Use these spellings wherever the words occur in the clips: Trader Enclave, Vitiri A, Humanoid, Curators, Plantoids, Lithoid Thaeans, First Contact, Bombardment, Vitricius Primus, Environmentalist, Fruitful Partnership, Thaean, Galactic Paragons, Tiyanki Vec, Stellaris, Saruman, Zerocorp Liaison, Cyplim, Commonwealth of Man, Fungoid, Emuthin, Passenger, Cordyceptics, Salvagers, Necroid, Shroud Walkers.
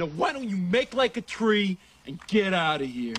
Now why don't you make like a tree and get out of here?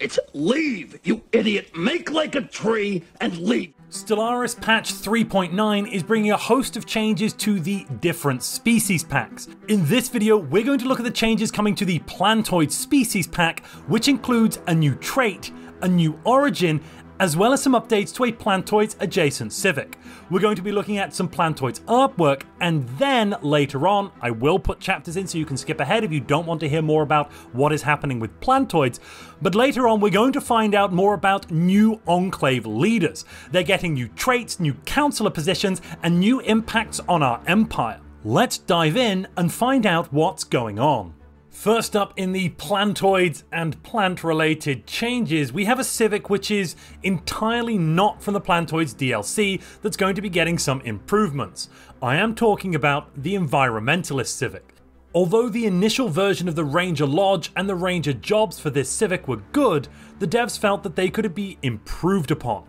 It's leave, you idiot! Make like a tree and leave! Stellaris patch 3.9 is bringing a host of changes to the different species packs. In this video, we're going to look at the changes coming to the Plantoid species pack, which includes a new trait, a new origin, as well as some updates to a Plantoids adjacent civic. We're going to be looking at some Plantoids artwork, and then later on, I will put chapters in so you can skip ahead if you don't want to hear more about what is happening with Plantoids. But later on, we're going to find out more about new Enclave leaders. They're getting new traits, new councillor positions, and new impacts on our empire. Let's dive in and find out what's going on. First up in the Plantoids and plant-related changes, we have a civic which is entirely not from the Plantoids DLC that's going to be getting some improvements. I am talking about the Environmentalist civic. Although the initial version of the Ranger Lodge and the Ranger jobs for this civic were good, the devs felt that they could be improved upon.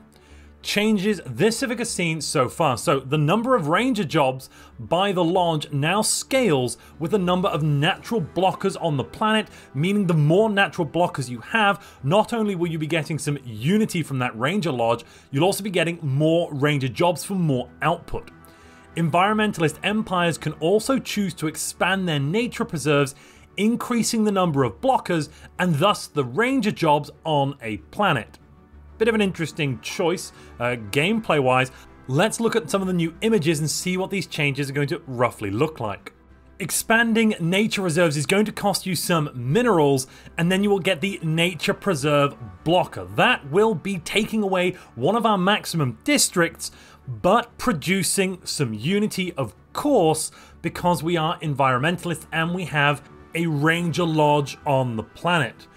Changes this civic has seen so far. So the number of ranger jobs by the lodge now scales with the number of natural blockers on the planet, meaning the more natural blockers you have, not only will you be getting some unity from that ranger lodge, you'll also be getting more ranger jobs for more output. Environmentalist empires can also choose to expand their nature preserves, increasing the number of blockers and thus the ranger jobs on a planet. Bit of an interesting choice gameplay wise. Let's look at some of the new images and see what these changes are going to roughly look like. Expanding nature reserves is going to cost you some minerals, and then you will get the nature preserve blocker. That will be taking away one of our maximum districts, but producing some unity, of course, because we are environmentalists and we have a ranger lodge on the planet.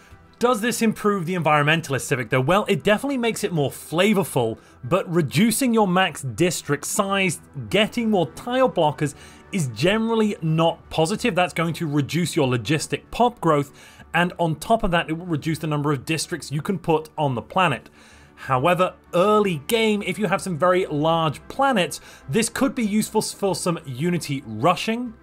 Does this improve the Environmentalist civic though? Well, it definitely makes it more flavorful, but reducing your max district size, getting more tile blockers is generally not positive. That's going to reduce your logistic pop growth, and on top of that, it will reduce the number of districts you can put on the planet. However, early game, if you have some very large planets, this could be useful for some unity rushing,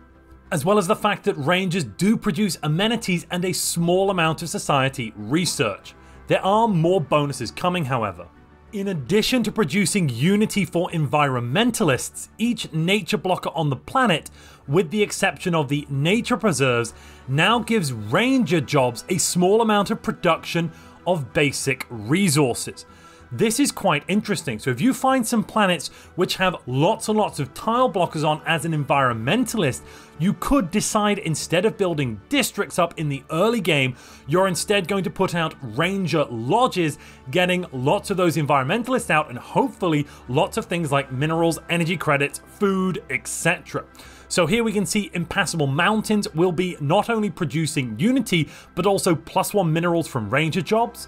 as well as the fact that rangers do produce amenities and a small amount of society research. There are more bonuses coming, however. In addition to producing unity for environmentalists, each nature blocker on the planet, with the exception of the nature preserves, now gives ranger jobs a small amount of production of basic resources. This is quite interesting. So if you find some planets which have lots and lots of tile blockers on as an environmentalist, you could decide instead of building districts up in the early game, you're instead going to put out ranger lodges, getting lots of those environmentalists out and hopefully lots of things like minerals, energy credits, food, etc. So here we can see Impassable Mountains will be not only producing unity, but also +1 minerals from ranger jobs.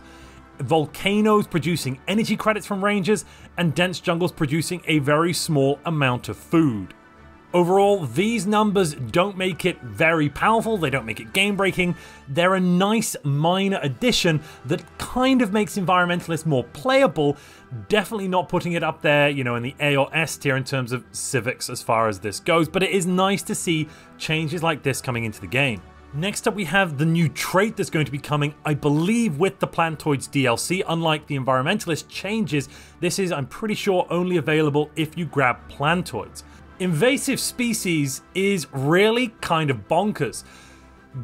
Volcanoes producing energy credits from rangers, and dense jungles producing a very small amount of food. Overall, these numbers don't make it very powerful, they don't make it game-breaking, they're a nice minor addition that kind of makes environmentalists more playable, definitely not putting it up there, you know, in the A or S tier in terms of civics as far as this goes, but it is nice to see changes like this coming into the game. Next up, we have the new trait that's going to be coming, I believe, with the Plantoids DLC. Unlike the Environmentalist changes, this is, I'm pretty sure, only available if you grab Plantoids. Invasive species is really kind of bonkers.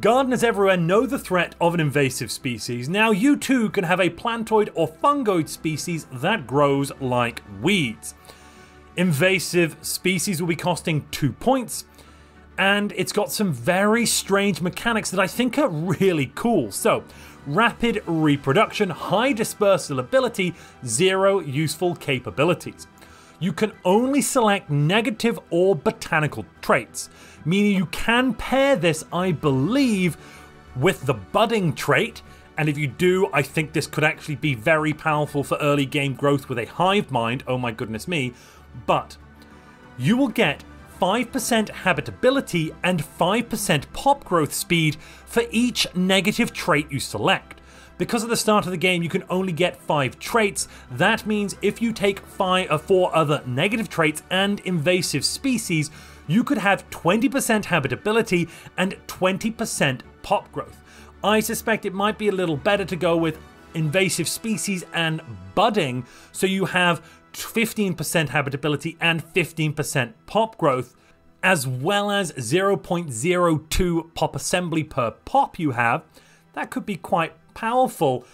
Gardeners everywhere know the threat of an invasive species. Now you too can have a plantoid or fungoid species that grows like weeds. Invasive species will be costing 2 points. And it's got some very strange mechanics that I think are really cool. So, rapid reproduction, high dispersal ability, 0 useful capabilities. You can only select negative or botanical traits, meaning you can pair this, I believe, with the budding trait. And if you do, I think this could actually be very powerful for early game growth with a hive mind. Oh my goodness me. But you will get 5% habitability and 5% pop growth speed for each negative trait you select. Because at the start of the game you can only get 5 traits, that means if you take 4 other negative traits and invasive species, you could have 20% habitability and 20% pop growth. I suspect it might be a little better to go with invasive species and budding, so you have 15% habitability and 15% pop growth, as well as 0.02 pop assembly per pop you have. That could be quite powerful,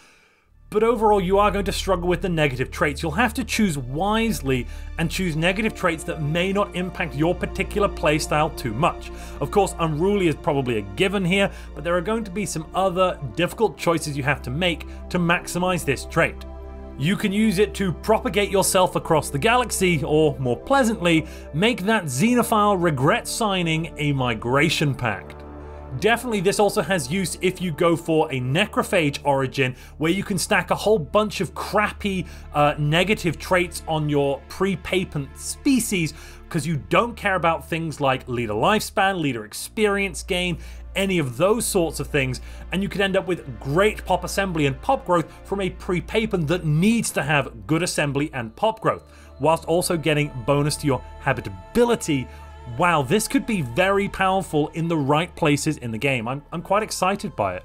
but overall you are going to struggle with the negative traits. You'll have to choose wisely and choose negative traits that may not impact your particular playstyle too much. Of course, unruly is probably a given here, but there are going to be some other difficult choices you have to make to maximize this trait. You can use it to propagate yourself across the galaxy, or more pleasantly, make that xenophile regret signing a migration pact. Definitely this also has use if you go for a necrophage origin, where you can stack a whole bunch of crappy negative traits on your pre-patent species, because you don't care about things like leader lifespan, leader experience gain, any of those sorts of things, and you could end up with great pop assembly and pop growth from a pre-patent that needs to have good assembly and pop growth, whilst also getting bonus to your habitability. Wow, this could be very powerful in the right places in the game. I'm quite excited by it.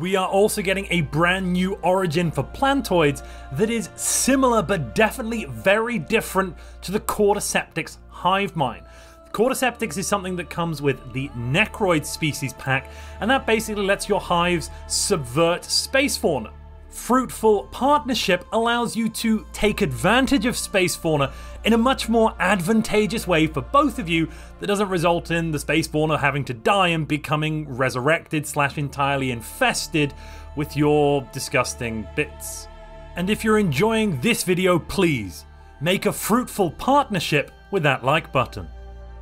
We are also getting a brand new origin for Plantoids that is similar but definitely very different to the Cordyceptics hive mind. Cordyceptics is something that comes with the Necroid species pack, and that basically lets your hives subvert space fauna. Fruitful Partnership allows you to take advantage of space fauna in a much more advantageous way for both of you that doesn't result in the space fauna having to die and becoming resurrected / entirely infested with your disgusting bits. And if you're enjoying this video, please make a Fruitful Partnership with that like button.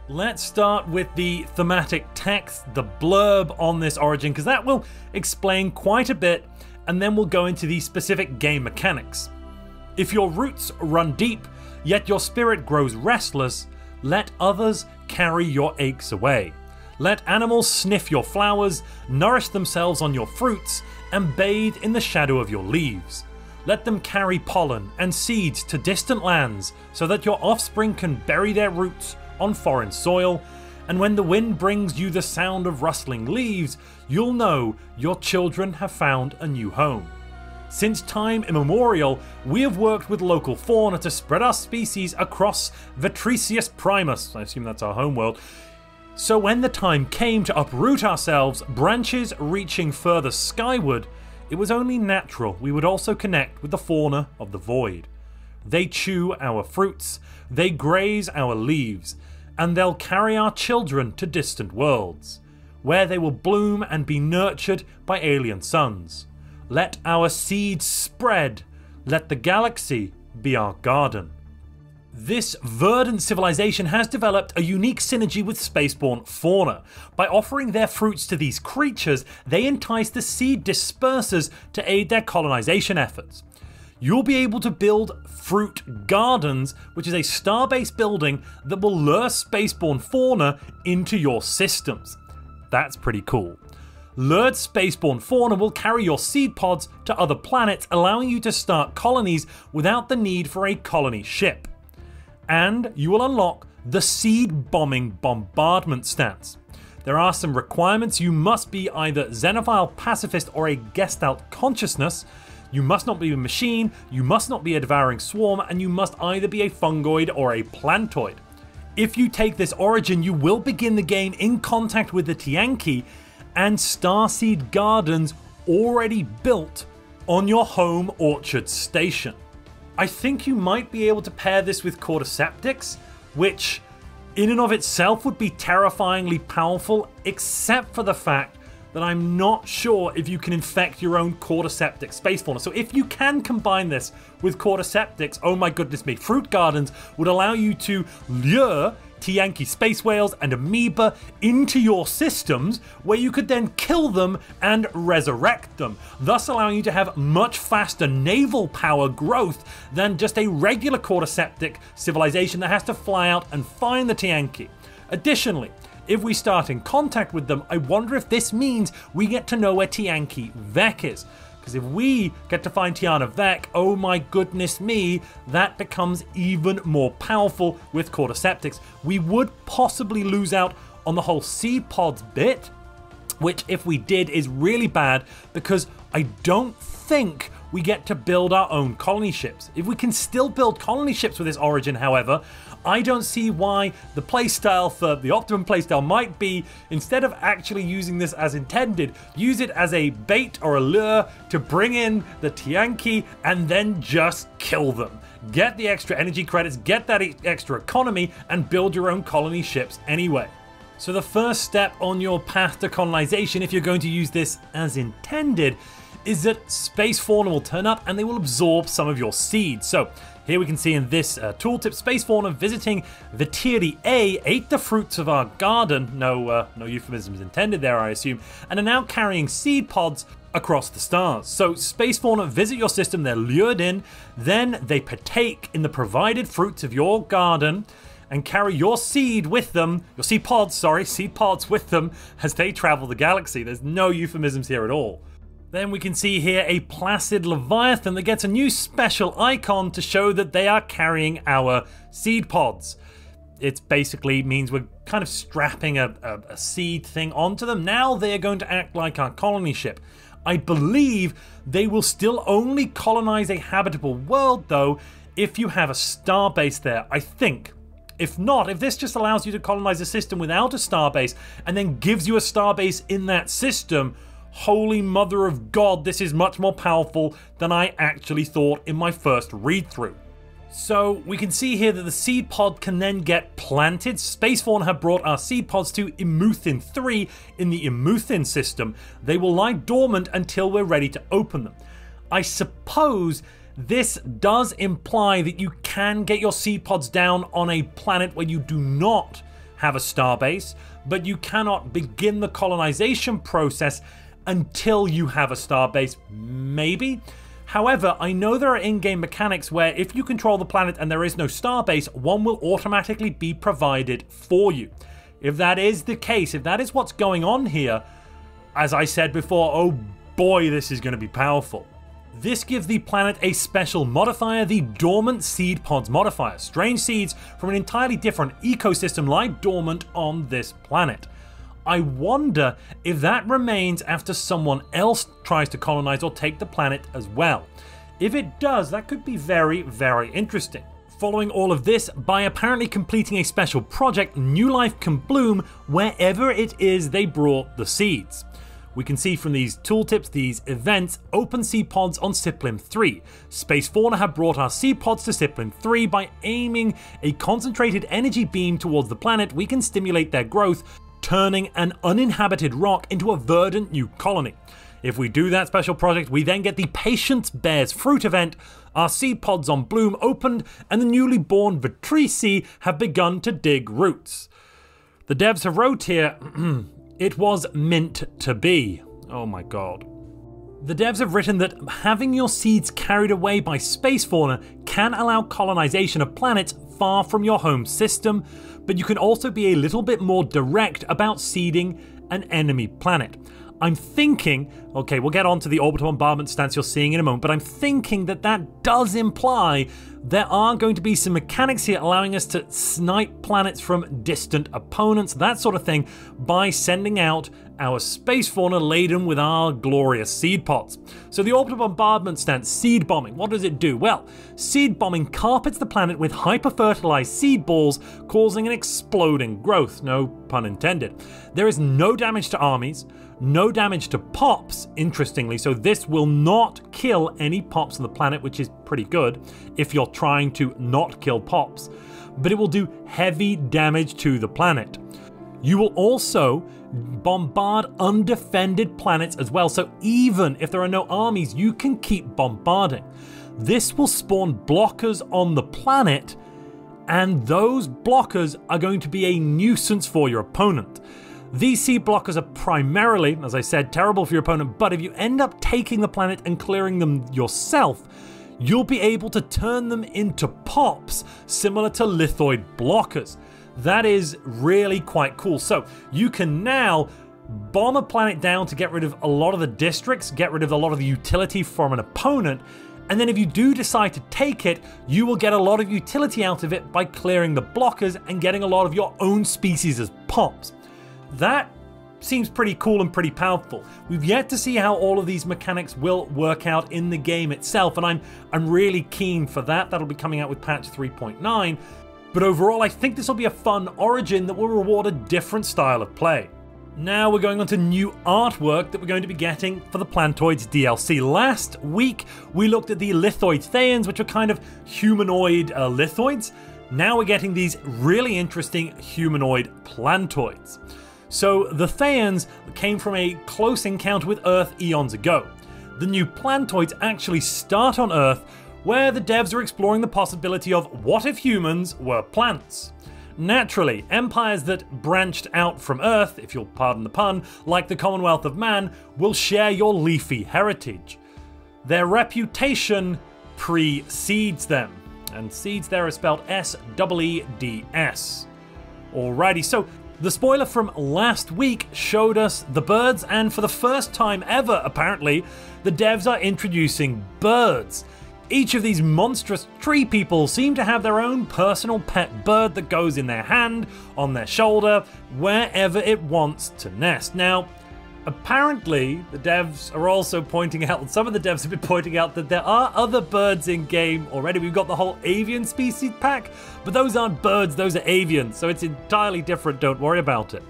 Let's start with the thematic text, the blurb on this origin, because that will explain quite a bit, and then we'll go into the specific game mechanics. If your roots run deep, yet your spirit grows restless, let others carry your aches away. Let animals sniff your flowers, nourish themselves on your fruits, and bathe in the shadow of your leaves. Let them carry pollen and seeds to distant lands, so that your offspring can bury their roots on foreign soil, and when the wind brings you the sound of rustling leaves, you'll know your children have found a new home. Since time immemorial, we have worked with local fauna to spread our species across Vitricius Primus, I assume that's our homeworld, so when the time came to uproot ourselves, branches reaching further skyward, it was only natural we would also connect with the fauna of the void. They chew our fruits, they graze our leaves, and they'll carry our children to distant worlds, where they will bloom and be nurtured by alien suns. Let our seeds spread, let the galaxy be our garden. This verdant civilization has developed a unique synergy with spaceborne fauna. By offering their fruits to these creatures, they entice the seed dispersers to aid their colonization efforts. You'll be able to build fruit gardens, which is a star-based building that will lure spaceborne fauna into your systems. That's pretty cool. Lured spaceborne fauna will carry your seed pods to other planets, allowing you to start colonies without the need for a colony ship. And you will unlock the seed bombing bombardment stance. There are some requirements. You must be either xenophile pacifist or a Gestalt consciousness. You must not be a machine, you must not be a devouring swarm, and you must either be a fungoid or a plantoid. If you take this origin, you will begin the game in contact with the Tiyanki and starseed gardens already built on your home orchard station. I think you might be able to pair this with Cordyceptics, which in and of itself would be terrifyingly powerful, except for the fact that I'm not sure if you can infect your own Cordyceptic space fauna. So if you can combine this with Cordyceptics, oh my goodness me, fruit gardens would allow you to lure Tiyanki space whales and amoeba into your systems, where you could then kill them and resurrect them, thus allowing you to have much faster naval power growth than just a regular Cordyceptic civilization that has to fly out and find the Tiyanki. Additionally, if we start in contact with them, I wonder if this means we get to know where Tiyanki Vec is. Because if we get to find Tiyanki Vec, oh my goodness me, that becomes even more powerful with Cordyceptics. We would possibly lose out on the whole sea pods bit, which if we did is really bad, because I don't think we get to build our own colony ships. If we can still build colony ships with this origin, however, I don't see why the playstyle for the optimum playstyle might be, instead of actually using this as intended, use it as a bait or a lure to bring in the Tiyanki and then just kill them. Get the extra energy credits, get that extra economy, and build your own colony ships anyway. So the first step on your path to colonization, if you're going to use this as intended, is that space fauna will turn up and they will absorb some of your seed. So here we can see in this tooltip, space fauna visiting Vitiri A ate the fruits of our garden, no euphemisms intended there I assume, and are now carrying seed pods across the stars. So space fauna visit your system, they're lured in, then they partake in the provided fruits of your garden and carry your seed with them, your seed pods with them as they travel the galaxy. There's no euphemisms here at all. Then we can see here a placid leviathan that gets a new special icon to show that they are carrying our seed pods. It basically means we're kind of strapping a seed thing onto them. Now they are going to act like our colony ship. I believe they will still only colonize a habitable world though if you have a star base there, I think. If not, if this just allows you to colonize a system without a star base and then gives you a star base in that system, holy mother of God, this is much more powerful than I actually thought in my first read through. So we can see here that the seed pod can then get planted. Space Fauna have brought our seed pods to Emuthin 3 in the Emuthin system. They will lie dormant until we're ready to open them. I suppose this does imply that you can get your seed pods down on a planet where you do not have a starbase, but you cannot begin the colonization process until you have a star base, maybe. However, I know there are in-game mechanics where if you control the planet and there is no star base, one will automatically be provided for you. If that is the case, if that is what's going on here, as I said before, oh boy, this is going to be powerful. This gives the planet a special modifier, the Dormant Seed Pods modifier. Strange seeds from an entirely different ecosystem lie dormant on this planet. I wonder if that remains after someone else tries to colonize or take the planet as well. If it does, that could be very, very interesting. Following all of this, by apparently completing a special project, new life can bloom wherever it is they brought the seeds. We can see from these tooltips, these events, open seed pods on Cyplim 3. Space Fauna have brought our seed pods to Cyplim 3 by aiming a concentrated energy beam towards the planet. We can stimulate their growth, turning an uninhabited rock into a verdant new colony. If we do that special project, we then get the Patience Bears Fruit event. Our seed pods on bloom opened, and the newly born Vitricius have begun to dig roots. The devs have wrote here, it was meant to be. Oh my god. The devs have written that having your seeds carried away by space fauna can allow colonization of planets far from your home system, but you can also be a little bit more direct about seeding an enemy planet. I'm thinking, okay, we'll get on to the orbital bombardment stance you're seeing in a moment, but I'm thinking that that does imply there are going to be some mechanics here allowing us to snipe planets from distant opponents, that sort of thing, by sending out our space fauna laden with our glorious seed pods. So the orbital bombardment stance, seed bombing, what does it do? Well, seed bombing carpets the planet with hyper-fertilized seed balls, causing an exploding growth, no pun intended. There is no damage to armies, no damage to pops, interestingly, so this will not kill any pops on the planet, which is pretty good if you're trying to not kill pops, but it will do heavy damage to the planet. You will also bombard undefended planets as well, so even if there are no armies, you can keep bombarding. This will spawn blockers on the planet, and those blockers are going to be a nuisance for your opponent. These seed blockers are primarily, as I said, terrible for your opponent, but if you end up taking the planet and clearing them yourself, you'll be able to turn them into pops similar to lithoid blockers. That is really quite cool. So you can now bomb a planet down to get rid of a lot of the districts, get rid of a lot of the utility from an opponent, and then if you do decide to take it, you will get a lot of utility out of it by clearing the blockers and getting a lot of your own species as pops. That seems pretty cool and pretty powerful. We've yet to see how all of these mechanics will work out in the game itself, and I'm really keen for that. That'll be coming out with patch 3.9. But overall, I think this will be a fun origin that will reward a different style of play. Now we're going on to new artwork that we're going to be getting for the Plantoids DLC. Last week, we looked at the Lithoid Thaeans, which are kind of humanoid lithoids. Now we're getting these really interesting humanoid Plantoids. So the Thaeans came from a close encounter with Earth eons ago. The new Plantoids actually start on Earth, where the devs are exploring the possibility of what if humans were plants. Naturally, empires that branched out from Earth, if you'll pardon the pun, like the Commonwealth of Man, will share your leafy heritage. Their reputation precedes them, and seeds there are spelled S-E-E-D-S. Alrighty, so the spoiler from last week showed us the birds, and for the first time ever, apparently, the devs are introducing birds. Each of these monstrous tree people seem to have their own personal pet bird that goes in their hand, on their shoulder, wherever it wants to nest. Now, apparently, the devs are also pointing out, some of the devs have been pointing out that there are other birds in game already. We've got the whole avian species pack, but those aren't birds, those are avians, so it's entirely different, don't worry about it.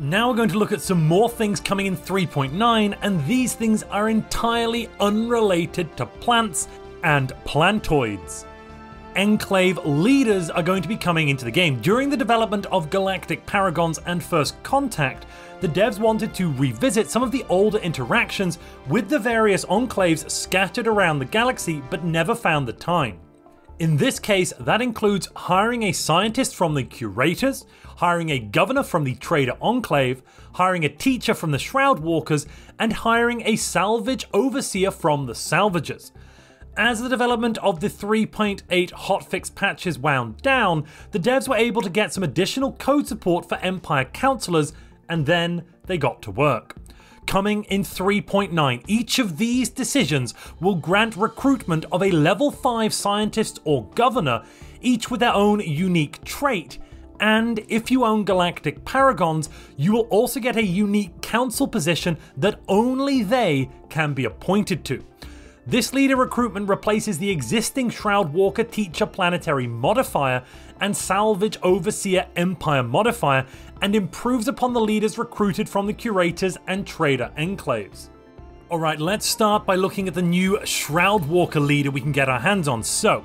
Now we're going to look at some more things coming in 3.9, and these things are entirely unrelated to plants and Plantoids. Enclave leaders are going to be coming into the game. During the development of Galactic Paragons and First Contact, the devs wanted to revisit some of the older interactions with the various enclaves scattered around the galaxy, but never found the time. In this case, that includes hiring a scientist from the Curators, hiring a governor from the Trader Enclave, hiring a teacher from the Shroud Walkers, and hiring a salvage overseer from the Salvagers. As the development of the 3.8 hotfix patches wound down, the devs were able to get some additional code support for Empire councillors, and then they got to work. Coming in 3.9, each of these decisions will grant recruitment of a level 5 scientist or governor, each with their own unique trait, and if you own Galactic Paragons, you will also get a unique council position that only they can be appointed to. This leader recruitment replaces the existing Shroud Walker Teacher Planetary modifier and Salvage Overseer Empire modifier, and improves upon the leaders recruited from the Curators and Trader Enclaves. Alright, let's start by looking at the new Shroud Walker leader we can get our hands on. So,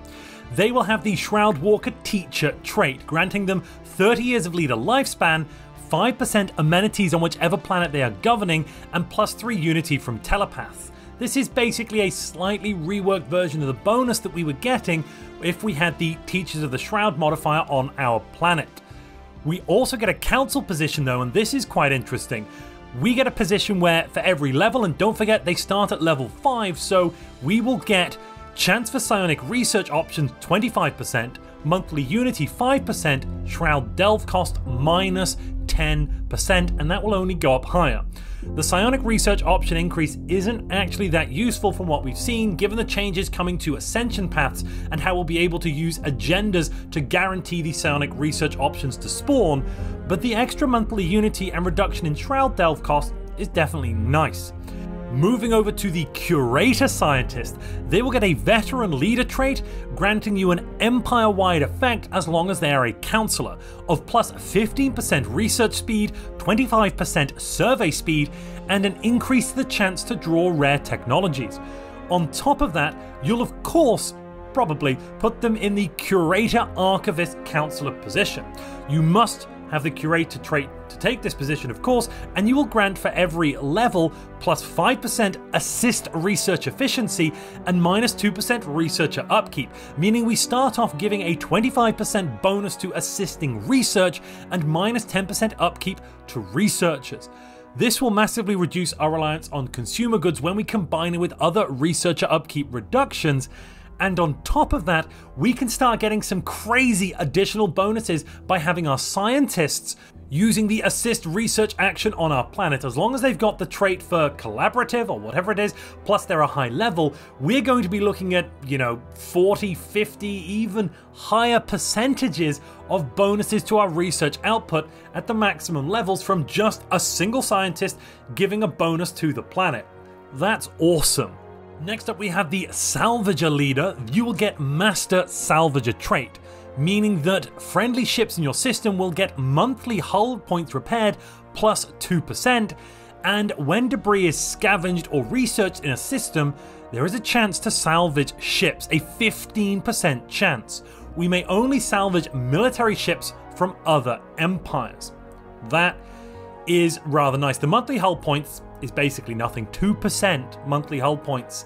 they will have the Shroud Walker Teacher trait, granting them 30 years of leader lifespan, 5% amenities on whichever planet they are governing, and plus 3 unity from telepath. This is basically a slightly reworked version of the bonus that we were getting if we had the Teachers of the Shroud modifier on our planet. We also get a council position though, and this is quite interesting. We get a position where for every level, and don't forget they start at level 5, so we will get chance for psionic research options 25%, monthly unity 5%, Shroud delve cost minus 10%, and that will only go up higher. The psionic research option increase isn't actually that useful from what we've seen, given the changes coming to ascension paths and how we'll be able to use agendas to guarantee the psionic research options to spawn, but the extra monthly unity and reduction in Shroud delve cost is definitely nice. Moving over to the Curator Scientist, they will get a Veteran Leader trait, granting you an empire-wide effect as long as they are a counsellor, of plus 15% research speed, 25% survey speed, and an increase to the chance to draw rare technologies. On top of that, you'll of course probably put them in the Curator Archivist Counsellor position. You must have the Curator trait to take this position, of course, and you will grant for every level plus 5% assist research efficiency and minus 2% researcher upkeep, meaning we start off giving a 25% bonus to assisting research and minus 10% upkeep to researchers. This will massively reduce our reliance on consumer goods when we combine it with other researcher upkeep reductions. And on top of that, we can start getting some crazy additional bonuses by having our scientists using the assist research action on our planet. As long as they've got the trait for collaborative or whatever it is, plus they're a high level, we're going to be looking at, you know, 40, 50, even higher percentages of bonuses to our research output at the maximum levels from just a single scientist giving a bonus to the planet. That's awesome. Next up we have the Salvager leader. You will get Master Salvager trait, meaning that friendly ships in your system will get monthly hull points repaired plus 2%, and when debris is scavenged or researched in a system, there is a chance to salvage ships, a 15% chance. We may only salvage military ships from other empires. That is rather nice. The monthly hull points is basically nothing. 2% monthly hull points.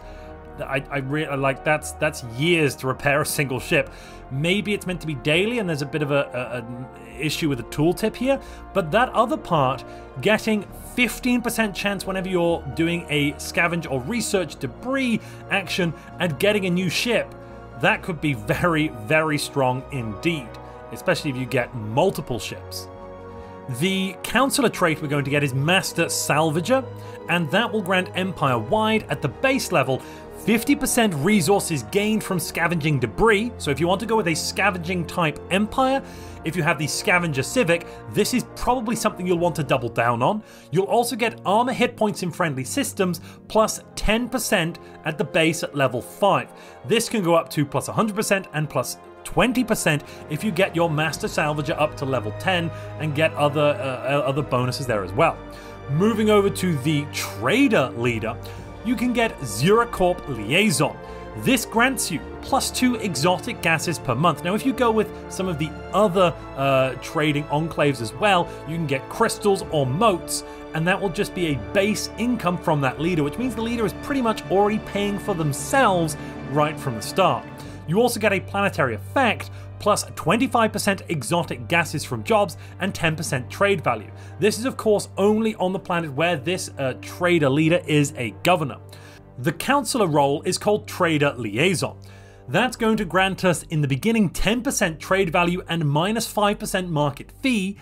That's years to repair a single ship. Maybe it's meant to be daily and there's a bit of an issue with the tooltip here, but that other part, getting 15% chance whenever you're doing a scavenge or research debris action and getting a new ship, that could be very, very strong indeed, especially if you get multiple ships. The Counselor trait we're going to get is Master Salvager, and that will grant empire-wide at the base level 50% resources gained from scavenging debris. So if you want to go with a scavenging type empire, if you have the Scavenger Civic, this is probably something you'll want to double down on. You'll also get armor hit points in friendly systems plus 10% at the base at level 5. This can go up to plus 100% and plus 20% if you get your Master Salvager up to level 10 and get other bonuses there as well. Moving over to the Trader leader, you can get Zerocorp Liaison. This grants you plus 2 exotic gases per month. Now if you go with some of the other trading enclaves as well, you can get crystals or motes, and that will just be a base income from that leader, which means the leader is pretty much already paying for themselves right from the start. You also get a planetary effect, plus 25% exotic gases from jobs and 10% trade value. This is of course only on the planet where this trader leader is a governor. The counselor role is called Trader Liaison. That's going to grant us in the beginning 10% trade value and minus 5% market fee.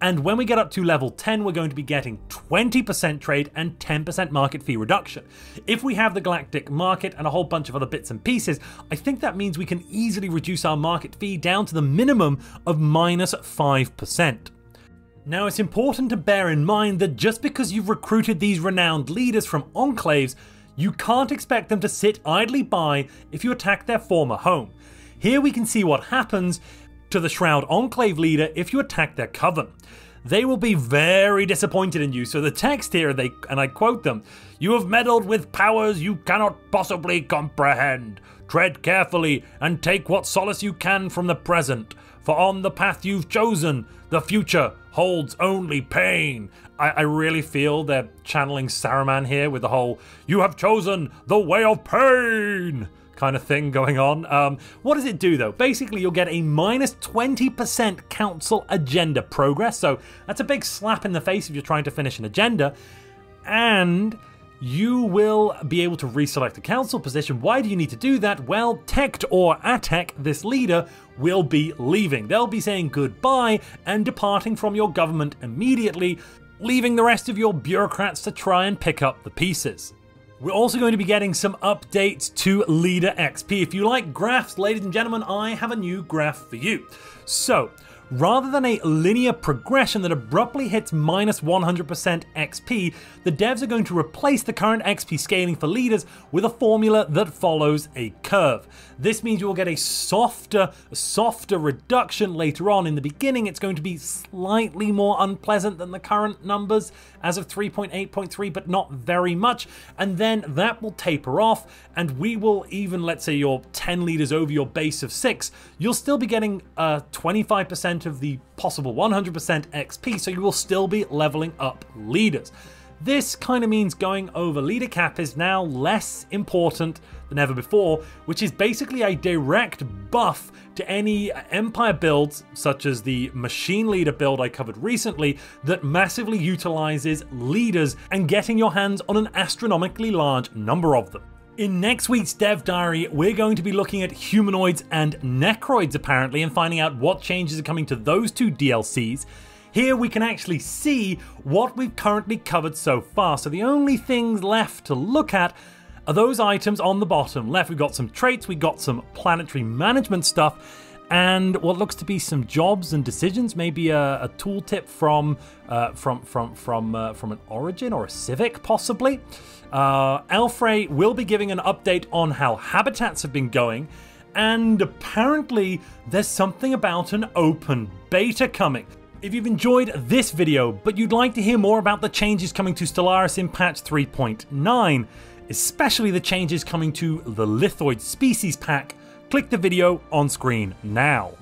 And when we get up to level 10, we're going to be getting 20% trade and 10% market fee reduction. If we have the Galactic Market and a whole bunch of other bits and pieces, I think that means we can easily reduce our market fee down to the minimum of minus 5%. Now it's important to bear in mind that just because you've recruited these renowned leaders from enclaves, you can't expect them to sit idly by if you attack their former home. Here we can see what happens to the Shroud Enclave leader if you attack their coven. They will be very disappointed in you. So the text here, and I quote them, "You have meddled with powers you cannot possibly comprehend. Tread carefully and take what solace you can from the present. For on the path you've chosen, the future holds only pain." I really feel they're channeling Saruman here with the whole, "You have chosen the way of pain" kind of thing going on. What does it do though? Basically you'll get a minus 20% council agenda progress, so that's a big slap in the face if you're trying to finish an agenda, and you will be able to reselect a council position. Why do you need to do that? Well, Tect or Atec, this leader, will be leaving. They'll be saying goodbye and departing from your government immediately, leaving the rest of your bureaucrats to try and pick up the pieces. We're also going to be getting some updates to Leader XP. If you like graphs, ladies and gentlemen, I have a new graph for you. So, rather than a linear progression that abruptly hits minus 100% XP, the devs are going to replace the current XP scaling for leaders with a formula that follows a curve. This means you will get a softer reduction later on. In the beginning, it's going to be slightly more unpleasant than the current numbers as of 3.8.3, but not very much. And then that will taper off, and we will even, let's say you're 10 leaders over your base of 6, you'll still be getting 25% of the possible 100% XP, so you will still be leveling up leaders. This kind of means going over leader cap is now less important than ever before, which is basically a direct buff to any empire builds, such as the machine leader build I covered recently, that massively utilizes leaders and getting your hands on an astronomically large number of them. In next week's Dev Diary, we're going to be looking at humanoids and necroids apparently, and finding out what changes are coming to those two DLCs. Here we can actually see what we've currently covered so far, so the only things left to look at are those items on the bottom left. We've got some traits, we've got some planetary management stuff, and what looks to be some jobs and decisions, maybe a tooltip from an origin or a civic, possibly. Alfrey will be giving an update on how habitats have been going, and apparently there's something about an open beta coming. If you've enjoyed this video, but you'd like to hear more about the changes coming to Stellaris in patch 3.9, especially the changes coming to the Lithoid species pack, click the video on screen now.